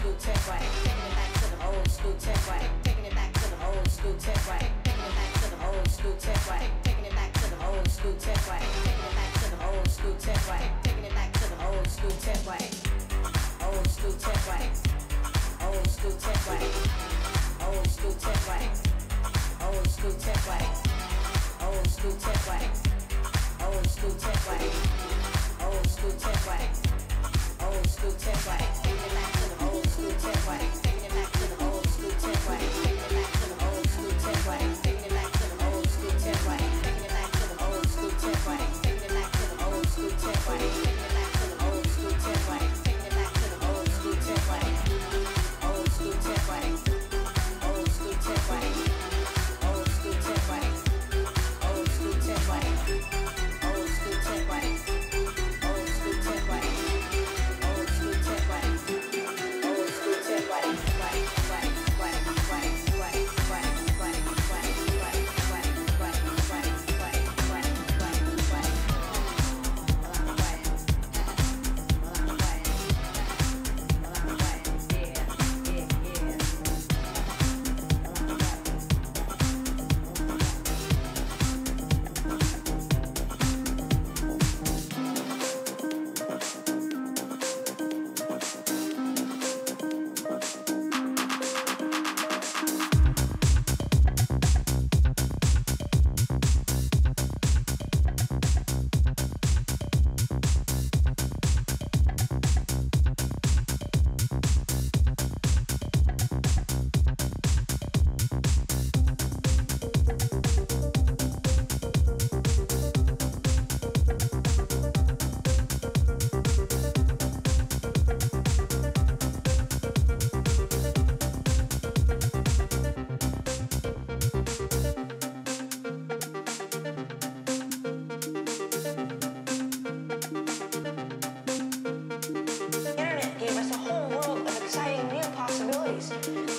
school tech right, taking it back to the old school tech right, taking it back to the old school tech right, taking it back to the old school tech right, taking it back to the old school tech right, taking it back to the old school tech right, taking it back to the old school tech right, old school tech right, old school tech right, old school tech right, old school tech right, old school tech right, old school tech right, old school tech right. Old school tech right, taking it back to the old school tech right, taking it back to the old school tech right, taking it back to the old school tech right, taking it back to the old school tech right, taking it back to the old school tech right, taking it back to the old school tech right, taking it back to the old school tech right, taking it back to the old school tech right, old school tech right, old school tech right, old school tech right, old school tech right, old school tech right.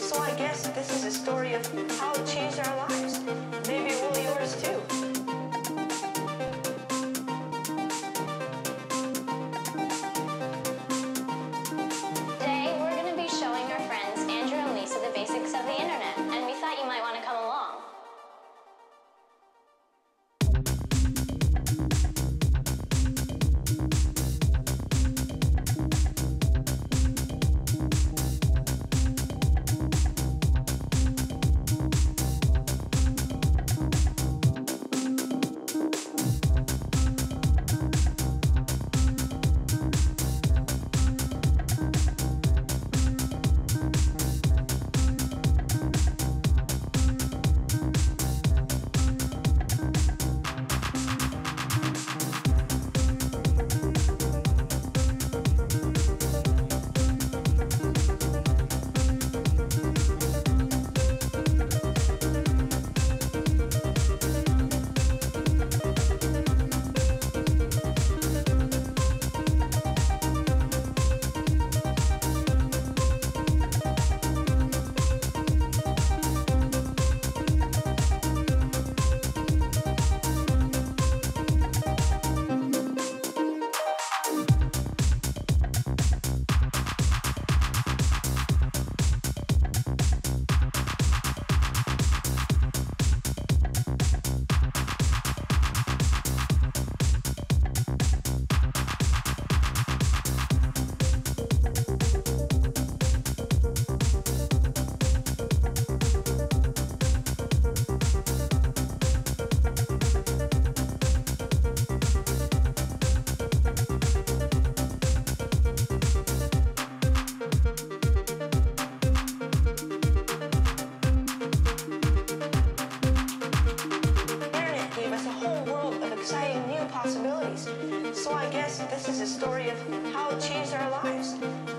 So I guess this is a story of how it changed our lives.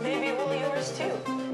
Maybe it will yours too.